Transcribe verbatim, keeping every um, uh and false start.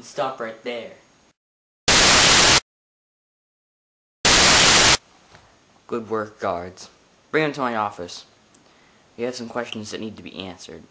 can stop right there. Good work, guards. Bring them to my office. We have some questions that need to be answered.